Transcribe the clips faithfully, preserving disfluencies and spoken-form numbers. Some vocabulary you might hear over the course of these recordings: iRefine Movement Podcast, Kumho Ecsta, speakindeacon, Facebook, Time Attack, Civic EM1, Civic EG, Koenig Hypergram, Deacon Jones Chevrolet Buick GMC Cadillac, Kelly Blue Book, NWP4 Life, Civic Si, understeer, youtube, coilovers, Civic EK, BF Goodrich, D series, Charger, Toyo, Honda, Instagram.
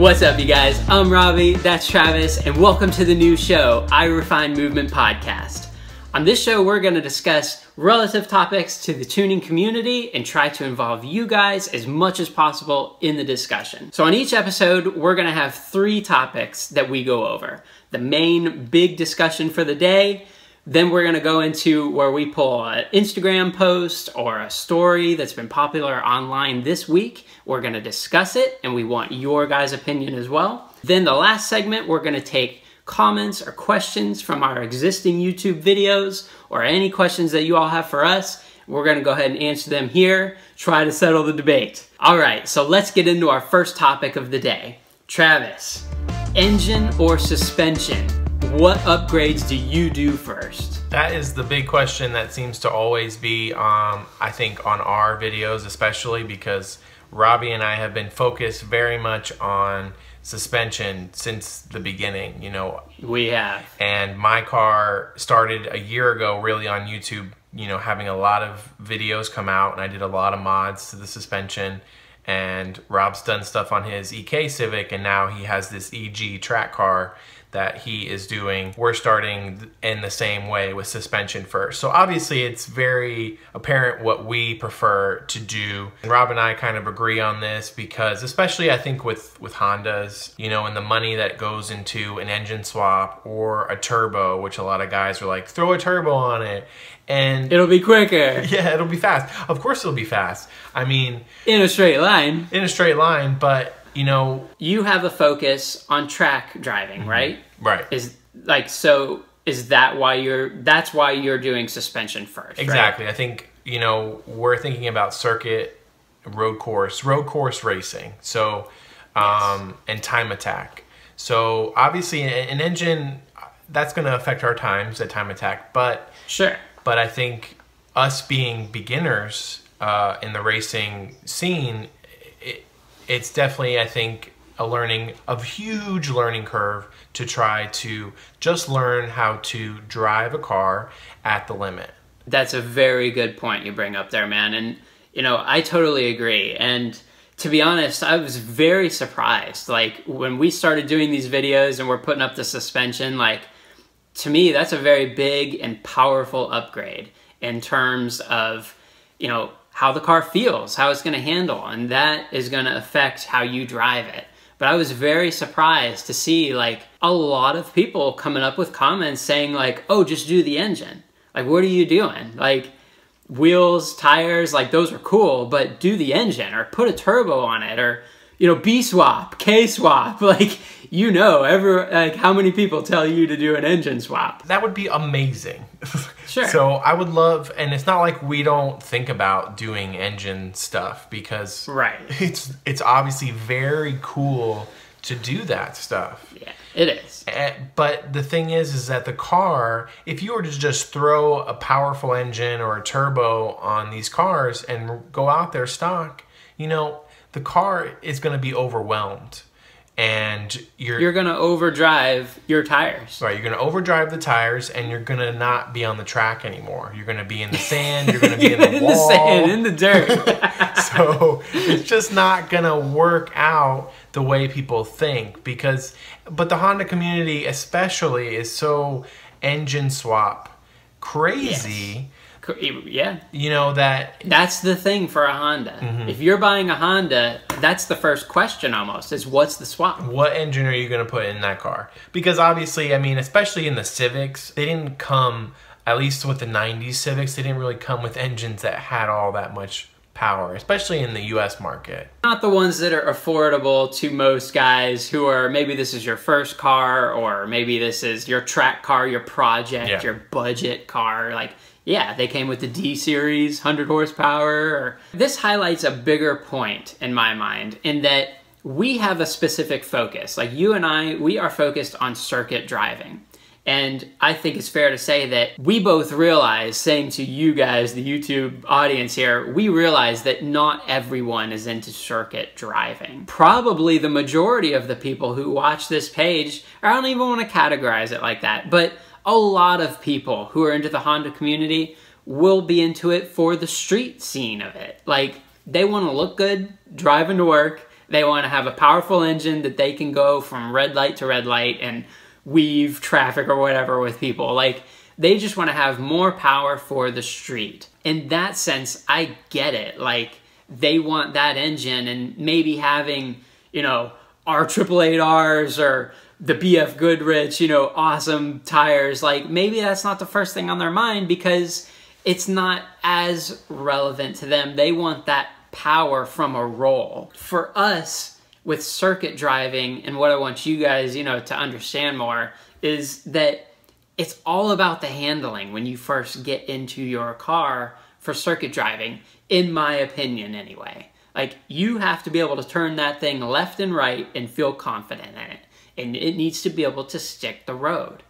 What's up, you guys? I'm Robbie, that's Travis, and welcome to the new show, iRefine Movement Podcast. On this show, we're going to discuss relative topics to the tuning community and try to involve you guys as much as possible in the discussion. So on each episode, we're going to have three topics that we go over. The main big discussion for the day, then we're going to go into where we pull an Instagram post or a story that's been popular online this week. We're going to discuss it, and we want your guys' opinion as well. Then the last segment, we're going to take comments or questions from our existing YouTube videos or any questions that you all have for us. We're going to go ahead and answer them here, try to settle the debate. All right, so let's get into our first topic of the day. Travis, engine or suspension? What upgrades do you do first? That is the big question that seems to always be, um, I think, on our videos especially, because Robbie and I have been focused very much on suspension since the beginning, you know. We have. And my car started a year ago really on YouTube, you know, having a lot of videos come out, and I did a lot of mods to the suspension. And Rob's done stuff on his E K Civic, and now he has this E G track car that he is doing. We're starting in the same way with suspension first. So obviously it's very apparent what we prefer to do. And Rob and I kind of agree on this because, especially I think with, with Hondas, you know, and the money that goes into an engine swap or a turbo, which a lot of guys are like, throw a turbo on it and it'll be quicker. Yeah, it'll be fast. Of course it'll be fast. I mean, in a straight line. In a straight line, but you know, you have a focus on track driving, right? Right. Is like, so is that why you're, that's why you're doing suspension first? Exactly. Right? I think, you know, we're thinking about circuit, road course, road course racing. So, um, yes. And time attack. So obviously an engine, that's going to affect our times at time attack, but sure. But I think us being beginners, uh, in the racing scene, it's definitely, I think, a learning, a huge learning curve to try to just learn how to drive a car at the limit. That's a very good point you bring up there, man. And, you know, I totally agree. And to be honest, I was very surprised. Like, when we started doing these videos and we're putting up the suspension, like, to me, that's a very big and powerful upgrade in terms of, you know, how the car feels, how it's going to handle, and that is going to affect how you drive it. But I was very surprised to see like a lot of people coming up with comments saying like, oh, just do the engine. Like, what are you doing? Like, wheels, tires, like those are cool, but do the engine or put a turbo on it, or, you know, B swap, K swap, like, you know, ever, like how many people tell you to do an engine swap? That would be amazing. Sure. So I would love, and it's not like we don't think about doing engine stuff, because right, it's it's obviously very cool to do that stuff. Yeah, it is. But the thing is, is that the car, if you were to just throw a powerful engine or a turbo on these cars and go out there stock, you know, the car is going to be overwhelmed, and you're you're going to overdrive your tires. Right, you're going to overdrive the tires, and you're going to not be on the track anymore. You're going to be in the sand. You're going to be in the in wall, the sand, in the dirt. So it's just not going to work out the way people think, because, but the Honda community especially is so engine swap crazy. Yes. Yeah, you know, that that's the thing for a Honda. Mm-hmm. If you're buying a Honda, that's the first question almost, is what's the swap? What engine are you going to put in that car? Because obviously, I mean, especially in the Civics, they didn't come, at least with the nineties Civics, they didn't really come with engines that had all that much power, especially in the U S market. Not the ones that are affordable to most guys who are, maybe this is your first car, or maybe this is your track car, your project, yeah, your budget car, like. Yeah, they came with the D series, one hundred horsepower. Or... This highlights a bigger point in my mind, in that we have a specific focus. Like, you and I, we are focused on circuit driving. And I think it's fair to say that we both realize, saying to you guys, the YouTube audience here, we realize that not everyone is into circuit driving. Probably the majority of the people who watch this page, I don't even want to categorize it like that, but a lot of people who are into the Honda community will be into it for the street scene of it. Like, they want to look good driving to work. They want to have a powerful engine that they can go from red light to red light and weave traffic or whatever with people. Like, they just want to have more power for the street. In that sense, I get it. Like, they want that engine, and maybe having, you know, R eight eight eight Rs or the B F Goodrich, you know, awesome tires, like, maybe that's not the first thing on their mind because it's not as relevant to them. They want that power from a roll. For us, with circuit driving, and what I want you guys, you know, to understand more, is that it's all about the handling when you first get into your car for circuit driving, in my opinion anyway. Like, you have to be able to turn that thing left and right and feel confident in it. And it needs to be able to stick the road.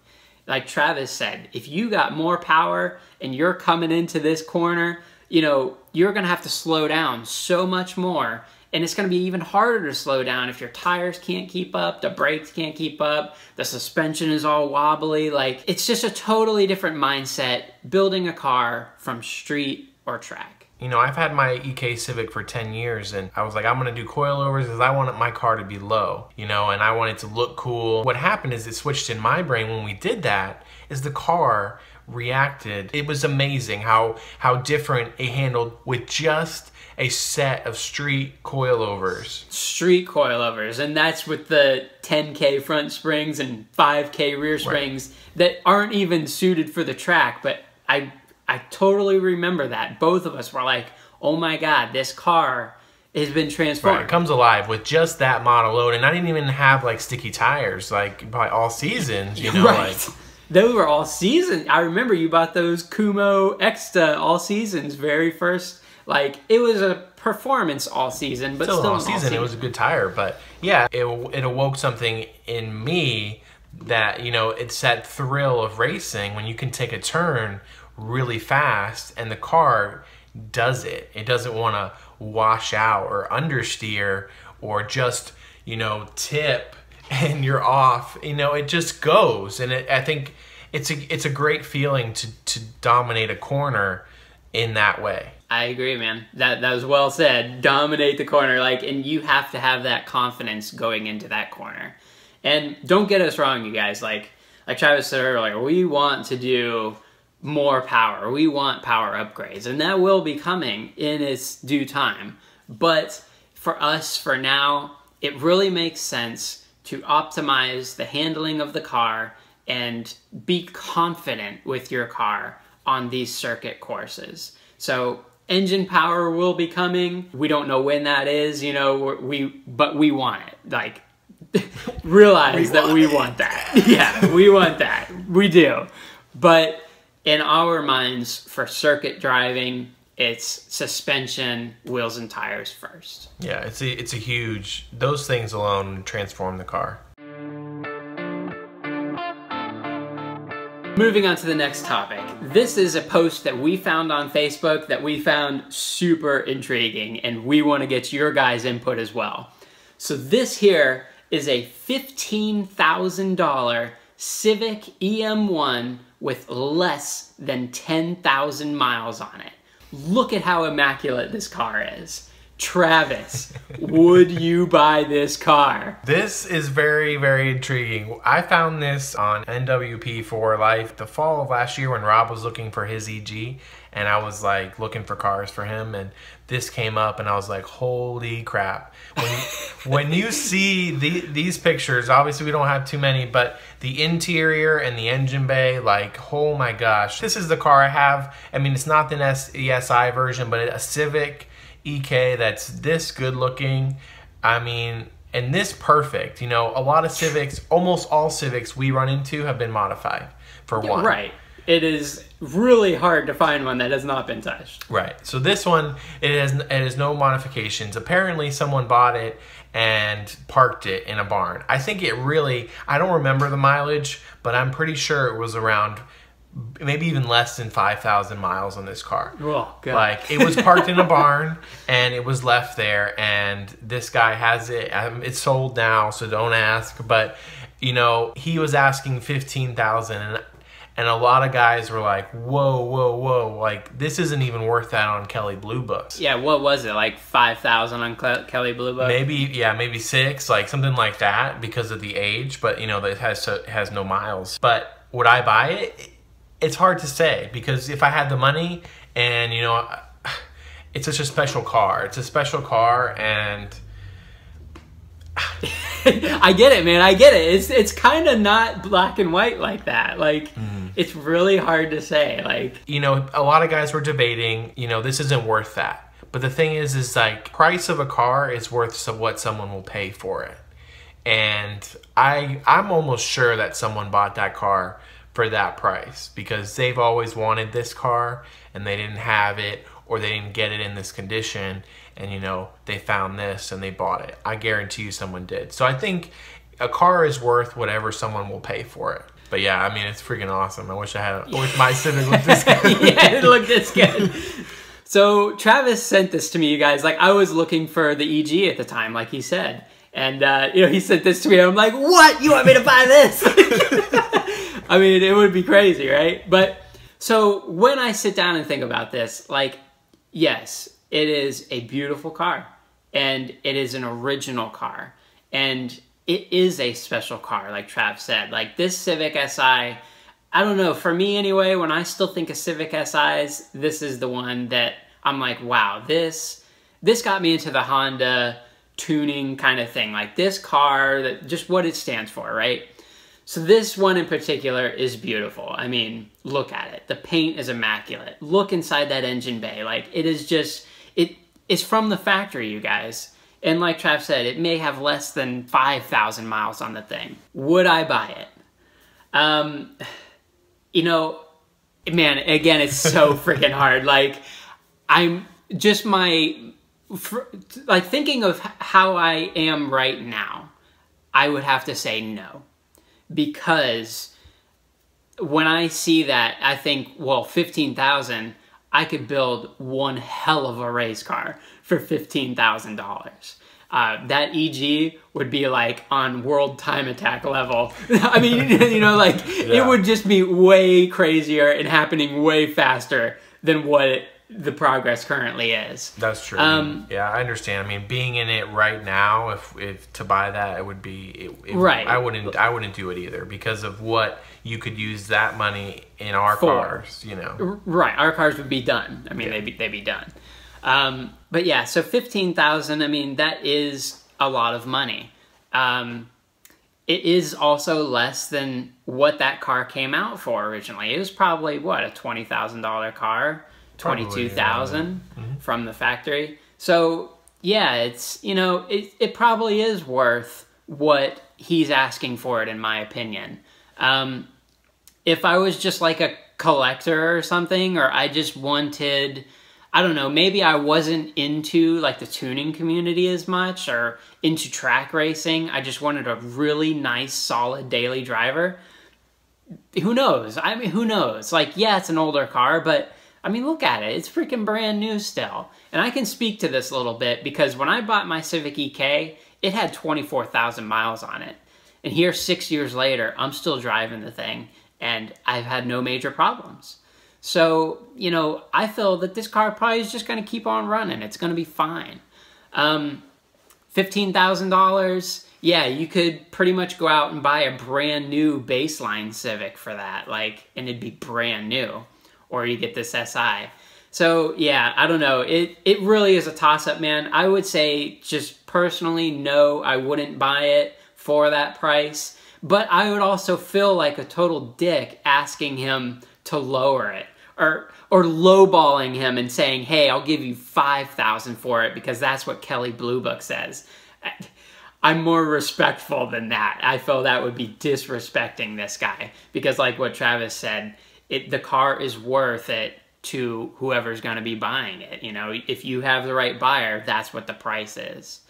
Like Travis said, if you got more power and you're coming into this corner, you know, you're gonna have to slow down so much more, and it's gonna be even harder to slow down if your tires can't keep up, the brakes can't keep up, the suspension is all wobbly. Like, it's just a totally different mindset building a car from street or track. You know, I've had my E K Civic for ten years, and I was like, I'm gonna do coilovers because I wanted my car to be low, you know, and I wanted to look cool. What happened is it switched in my brain when we did that, is the car reacted. It was amazing how, how different it handled with just a set of street coilovers. Street coilovers, and that's with the ten K front springs and five K rear springs, right, that aren't even suited for the track, but I I totally remember that. Both of us were like, oh my God, this car has been transformed. Right, it comes alive with just that model load, and I didn't even have like sticky tires, like probably all seasons, you know. Right. Like, those were all seasons. I remember you bought those Kumho Ecsta all seasons, very first. Like, it was a performance all season, but still, still all, season, all season. It was a good tire, but yeah, it, it awoke something in me that, you know, it's that thrill of racing when you can take a turn really fast and the car does it. It doesn't want to wash out or understeer or just, you know, tip and you're off. You know, it just goes. And it, I think it's a, it's a great feeling to, to dominate a corner in that way. I agree, man. That, that was well said. Dominate the corner. Like, and you have to have that confidence going into that corner. And don't get us wrong, you guys. Like, like Travis said earlier, we want to do more power. We want power upgrades, and that will be coming in its due time. But for us, for now, it really makes sense to optimize the handling of the car and be confident with your car on these circuit courses. So engine power will be coming. We don't know when that is, you know, we, but we want it. Like, realize that we want that. Yeah, we want that. We do. But in our minds, for circuit driving, it's suspension, wheels, and tires first. Yeah, it's a, it's a huge, those things alone transform the car. Moving on to the next topic. This is a post that we found on Facebook that we found super intriguing, and we want to get your guys' input as well. So this here is a fifteen thousand dollar Civic E M one with less than ten thousand miles on it. Look at how immaculate this car is. Travis, would you buy this car? This is very, very intriguing. I found this on N W P four Life the fall of last year when Rob was looking for his E G, and I was like looking for cars for him, and this came up, and I was like, holy crap. When, when you see the, these pictures, obviously we don't have too many, but the interior and the engine bay, like, oh my gosh. This is the car I have. I mean, it's not the S E S I version, but a Civic E K that's this good looking, I mean, and this perfect. You know, a lot of Civics, almost all Civics we run into have been modified for one. Right. It is really hard to find one that has not been touched. Right. So this one, it has, it has no modifications. Apparently someone bought it and parked it in a barn. I think it really, I don't remember the mileage, but I'm pretty sure it was around maybe even less than five thousand miles on this car. Oh, God. Like, it was parked in a barn and it was left there, and this guy has it. Um, it's sold now, so don't ask. But, you know, he was asking fifteen thousand, and And a lot of guys were like, whoa, whoa, whoa, like, this isn't even worth that on Kelly Blue Book. Yeah, what was it, like five thousand on Cle Kelly Blue Book? Maybe, yeah, maybe six, like something like that because of the age, but, you know, it has, to, it has no miles. But would I buy it? It's hard to say, because if I had the money and, you know, it's such a special car. It's a special car, and... I get it, man. I get it. It's it's kind of not black and white like that. Like, mm-hmm. It's really hard to say. Like, you know, a lot of guys were debating, you know, this isn't worth that. But the thing is, is like, price of a car is worth what someone will pay for it. And I, I'm almost sure that someone bought that car for that price, because they've always wanted this car and they didn't have it, or they didn't get it in this condition, and, you know, they found this and they bought it. I guarantee you someone did. So I think a car is worth whatever someone will pay for it. But yeah, I mean, it's freaking awesome. I wish I had, I wish my Civic looked this good. Yeah, it looked this good. So Travis sent this to me, you guys. Like, I was looking for the E G at the time, like he said. And, uh, you know, he sent this to me, and I'm like, what? You want me to buy this? I mean, it would be crazy, right? But so when I sit down and think about this, like, yes, it is a beautiful car, and it is an original car, and it is a special car, like Trav said. Like, this Civic Si, I don't know, for me anyway, when I still think of Civic Sis, this is the one that I'm like, wow, this, this got me into the Honda tuning kind of thing. Like, this car, that just what it stands for, right? So this one in particular is beautiful. I mean, look at it. The paint is immaculate. Look inside that engine bay. Like, it is just, it is from the factory, you guys. And like Trav said, it may have less than five thousand miles on the thing. Would I buy it? Um, you know, man, again, it's so freaking hard. Like, I'm just my, like, thinking of how I am right now, I would have to say no. Because when I see that, I think, well, fifteen thousand dollars, I could build one hell of a race car for fifteen thousand dollars. Uh, that E G would be like on world time attack level. I mean, you know, like, yeah. It would just be way crazier and happening way faster than what it, the progress currently is. That's true. Um, yeah, I understand. I mean, being in it right now, if if to buy that, it would be it, it, right. I wouldn't. I wouldn't do it either, because of what you could use that money in our For, cars. You know, right? Our cars would be done. I mean, yeah. they'd be they'd be done. Um, but yeah, so fifteen thousand. I mean, that is a lot of money. Um, It is also less than what that car came out for originally. It was probably, what, a twenty thousand dollar car. twenty-two thousand yeah. mm-hmm. from the factory. So yeah, it's, you know, it, it probably is worth what he's asking for it, in my opinion. Um, if I was just like a collector or something, or I just wanted, I don't know, maybe I wasn't into like the tuning community as much, or into track racing. I just wanted a really nice, solid daily driver. Who knows? I mean, who knows? Like, yeah, it's an older car, but I mean, look at it. It's freaking brand new still. And I can speak to this a little bit, because when I bought my Civic E K, it had twenty-four thousand miles on it. And here, six years later, I'm still driving the thing, and I've had no major problems. So, you know, I feel that this car probably is just going to keep on running. It's going to be fine. Um, fifteen thousand dollars, yeah, you could pretty much go out and buy a brand new baseline Civic for that, like, and it'd be brand new. Or you get this Si. So yeah, I don't know. It it really is a toss-up, man. I would say, just personally, no, I wouldn't buy it for that price. But I would also feel like a total dick asking him to lower it, or or lowballing him and saying, hey, I'll give you five thousand dollars for it because that's what Kelly Blue Book says. I, I'm more respectful than that. I feel that would be disrespecting this guy, because like what Travis said, It, the car is worth it to whoever's going to be buying it. You know, if you have the right buyer, that's what the price is.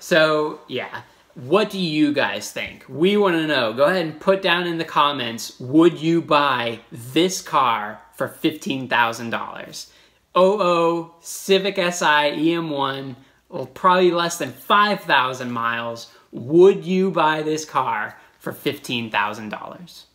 So, yeah. What do you guys think? We want to know. Go ahead and put down in the comments, would you buy this car for fifteen thousand dollars? oh oh Civic Si E M one, well, probably less than five thousand miles. Would you buy this car for fifteen thousand dollars?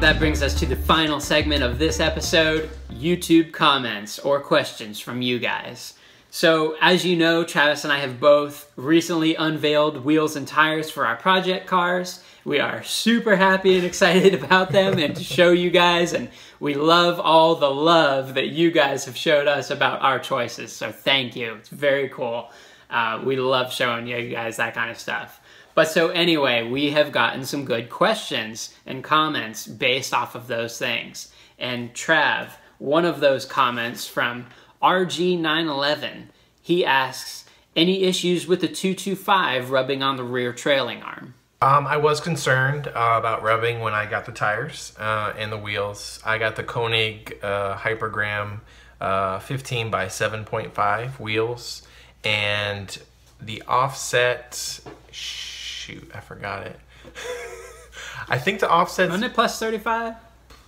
That brings us to the final segment of this episode, YouTube comments or questions from you guys. So as you know, Travis and I have both recently unveiled wheels and tires for our project cars. We are super happy and excited about them and to show you guys, and we love all the love that you guys have showed us about our choices, so thank you. It's very cool. Uh, we love showing you guys that kind of stuff. But so anyway, we have gotten some good questions and comments based off of those things. And Trav, one of those comments from R G nine eleven, he asks, any issues with the two twenty-five rubbing on the rear trailing arm? Um, I was concerned uh, about rubbing when I got the tires uh, and the wheels. I got the Koenig uh, Hypergram uh, fifteen by seven point five wheels, and the offset, shoot, I forgot it. I think the offset. Isn't it plus thirty-five?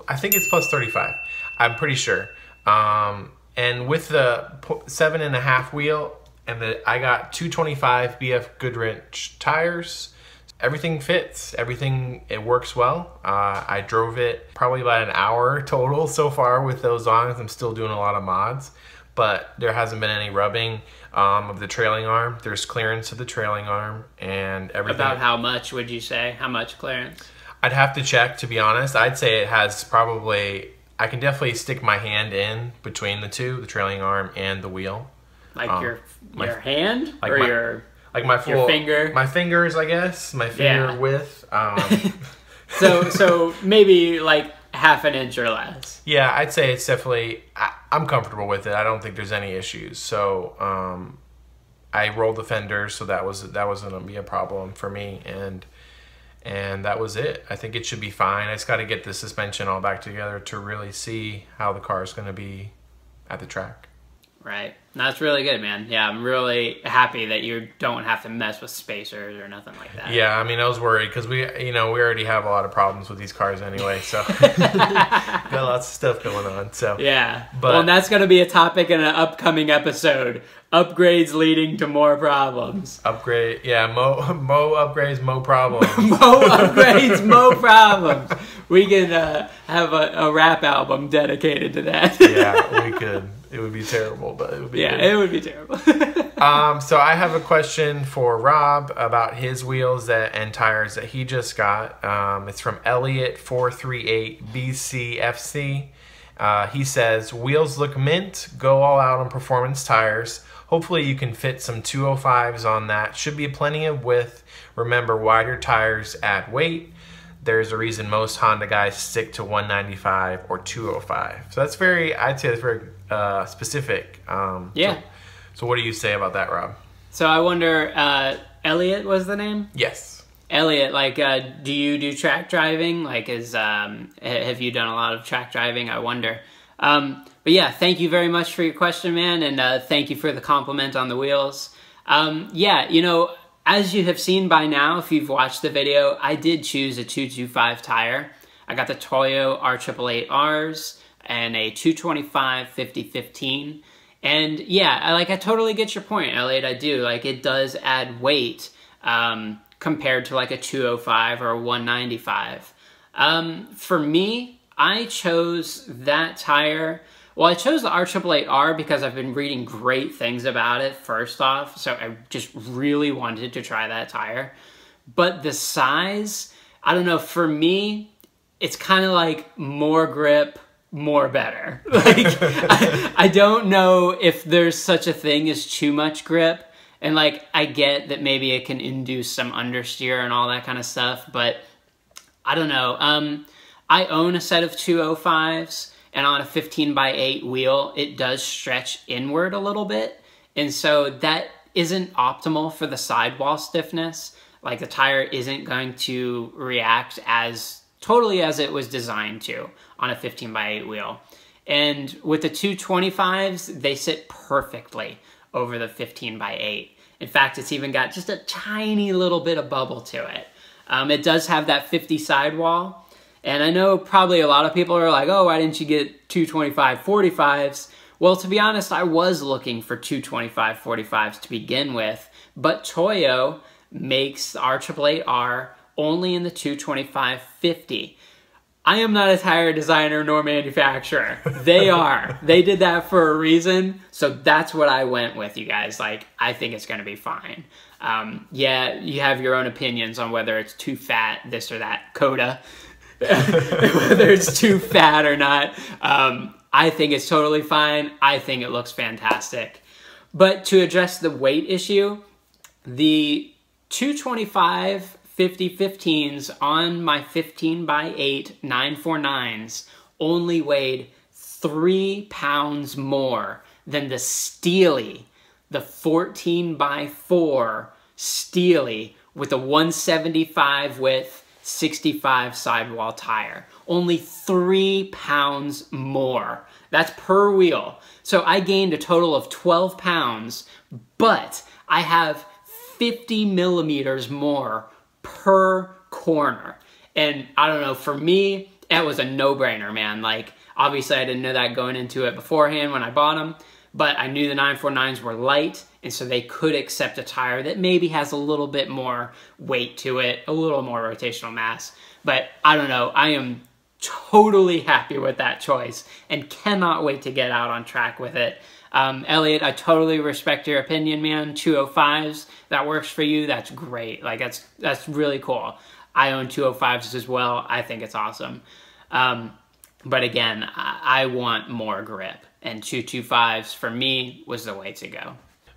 I think it's plus thirty-five. I'm pretty sure. Um, and with the seven and a half wheel, and the I got two twenty-five B F Goodrich tires. Everything fits, everything, it works well. Uh, I drove it probably about an hour total so far with those on. I'm still doing a lot of mods, but there hasn't been any rubbing um, of the trailing arm. There's clearance of the trailing arm and everything. About how much would you say? How much clearance? I'd have to check, to be honest. I'd say it has probably, I can definitely stick my hand in between the two, the trailing arm and the wheel. Like um, your, my, your hand like or my, your... Like my full, Your finger. My fingers, I guess. My finger yeah. width. Um. so so maybe like half an inch or less. Yeah, I'd say it's definitely, I, I'm comfortable with it. I don't think there's any issues. So um, I rolled the fenders, so that, was, that wasn't going to be a problem for me. And, and that was it. I think it should be fine. I just got to get the suspension all back together to really see how the car is going to be at the track. Right. That's really good, man. Yeah, I'm really happy that you don't have to mess with spacers or nothing like that. Yeah, I mean, I was worried because we, you know, we already have a lot of problems with these cars anyway, so got lots of stuff going on. So yeah, but well, and that's going to be a topic in an upcoming episode: upgrades leading to more problems. Upgrade, yeah, mo mo upgrades, mo problems. Mo upgrades, mo problems. We can uh, have a, a rap album dedicated to that. Yeah, we could. It would be terrible, but it would be yeah, good. It would be terrible. um, so I have a question for Rob about his wheels that, and tires that he just got. Um, it's from Elliot four three eight B C F C. Uh, he says, wheels look mint, go all out on performance tires. Hopefully you can fit some two oh fives on that. Should be plenty of width. Remember, wider tires add weight. There's a reason most Honda guys stick to one ninety-five or two oh five. So that's very, I'd say that's very uh, specific. Um, yeah. So, so what do you say about that, Rob? So I wonder, uh, Elliot was the name? Yes. Elliot, like, uh, do you do track driving? Like, is um, have you done a lot of track driving? I wonder. Um, but yeah, thank you very much for your question, man. And uh, thank you for the compliment on the wheels. Um, yeah, you know, as you have seen by now, if you've watched the video, I did choose a two twenty-five tire. I got the Toyo R eight eight eight Rs and a two twenty-five fifty fifteen. And yeah, I, like I totally get your point, Elliot, I do. Like it does add weight um, compared to like a two oh five or a one ninety-five. Um, for me, I chose that tire. Well, I chose the R eight eight eight R because I've been reading great things about it, first off, so I just really wanted to try that tire. But the size, I don't know, for me, it's kind of like more grip, more better. Like, I, I don't know if there's such a thing as too much grip, and like, I get that maybe it can induce some understeer and all that kind of stuff, but I don't know. Um, I own a set of two oh fives, and on a fifteen by eight wheel, it does stretch inward a little bit. And so that isn't optimal for the sidewall stiffness. Like the tire isn't going to react as totally as it was designed to on a fifteen by eight wheel. And with the two twenty-fives, they sit perfectly over the fifteen by eight. In fact, it's even got just a tiny little bit of bubble to it. Um, it does have that fifty sidewall. And I know probably a lot of people are like, oh, why didn't you get two twenty-five forty-fives? Well, to be honest, I was looking for two twenty-five forty-fives to begin with, but Toyo makes the R eight eight eight R only in the two twenty-five fifty. I am not a tire designer nor manufacturer. They are. They did that for a reason. So that's what I went with, you guys. Like, I think it's going to be fine. Um, yeah, you have your own opinions on whether it's too fat, this or that, coda, whether it's too fat or not. Um, I think it's totally fine. I think it looks fantastic. But to address the weight issue, the two twenty-five fifty fifteens on my fifteen by eight nine forty-nines only weighed three pounds more than the Steely, the fourteen by four Steely with a one seventy-five width, sixty-five sidewall tire. Only three pounds more. That's per wheel. So I gained a total of twelve pounds, but I have fifty millimeters more per corner. And I don't know, for me, that was a no-brainer, man. Like, obviously I didn't know that going into it beforehand when I bought them, but I knew the nine forty-nines were light, and so they could accept a tire that maybe has a little bit more weight to it, a little more rotational mass. But I don't know, I am totally happy with that choice and cannot wait to get out on track with it. Um, Elliot, I totally respect your opinion, man. two oh fives, that works for you, that's great. Like, that's that's really cool. I own two oh fives as well. I think it's awesome. Um, but again, I, I want more grip, and two twenty-fives for me was the way to go.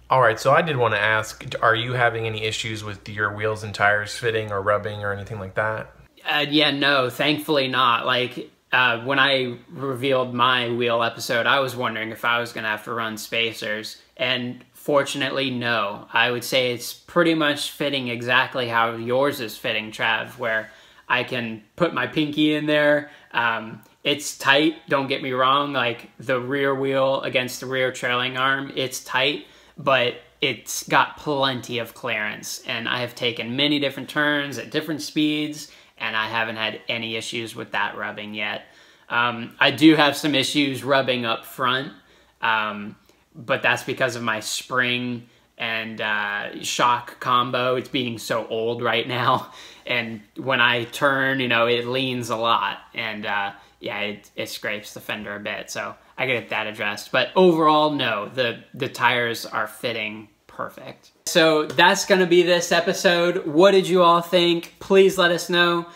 All right, so I did want to ask, are you having any issues with your wheels and tires fitting or rubbing or anything like that? Uh, yeah, no, thankfully not. Like, Uh, when I revealed my wheel episode, I was wondering if I was going to have to run spacers, and fortunately, no. I would say it's pretty much fitting exactly how yours is fitting, Trav, where I can put my pinky in there. Um, it's tight, don't get me wrong, like the rear wheel against the rear trailing arm, it's tight, but it's got plenty of clearance, and I have taken many different turns at different speeds, and I haven't had any issues with that rubbing yet. Um, I do have some issues rubbing up front, um, but that's because of my spring and uh, shock combo. It's being so old right now, and when I turn, you know, it leans a lot, and uh, yeah, it, it scrapes the fender a bit, so I get that addressed. But overall, no, the, the tires are fitting perfect. So that's going to be this episode. What did you all think? Please let us know.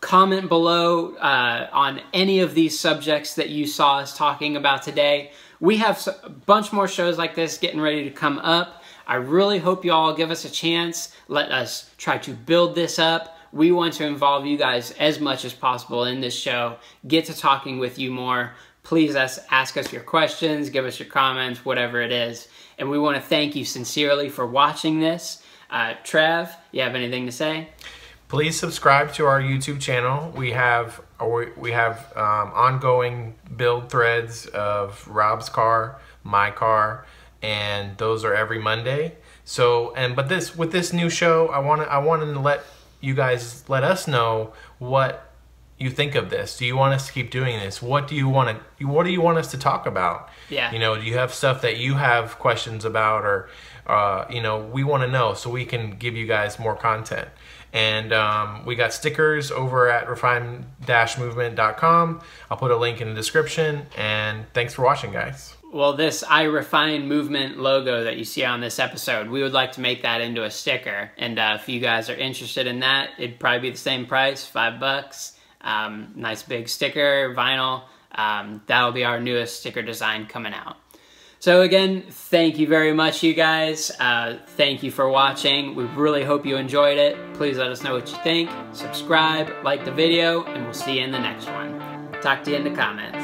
Comment below uh, on any of these subjects that you saw us talking about today. We have a bunch more shows like this getting ready to come up. I really hope you all give us a chance. Let us try to build this up. We want to involve you guys as much as possible in this show. Get to talking with you more. Please ask us your questions, give us your comments, whatever it is. And we want to thank you sincerely for watching this. Uh, Trav, you have anything to say? Please subscribe to our YouTube channel. We have we have um, ongoing build threads of Rob's car, my car, and those are every Monday. So and but this with this new show, I want I wanted to let you guys let us know what you think of this. Do you want us to keep doing this? What do you want to, what do you want us to talk about? Yeah. You know, do you have stuff that you have questions about, or, uh, you know, we want to know so we can give you guys more content. And um, we got stickers over at refine dash movement dot com. I'll put a link in the description, and thanks for watching, guys. Well, this iRefine Movement logo that you see on this episode, we would like to make that into a sticker. And uh, if you guys are interested in that, it'd probably be the same price, five bucks. Um, nice big sticker, vinyl. Um, that'll be our newest sticker design coming out. So again, thank you very much, you guys. Uh, thank you for watching. We really hope you enjoyed it. Please let us know what you think. Subscribe, like the video, and we'll see you in the next one. Talk to you in the comments.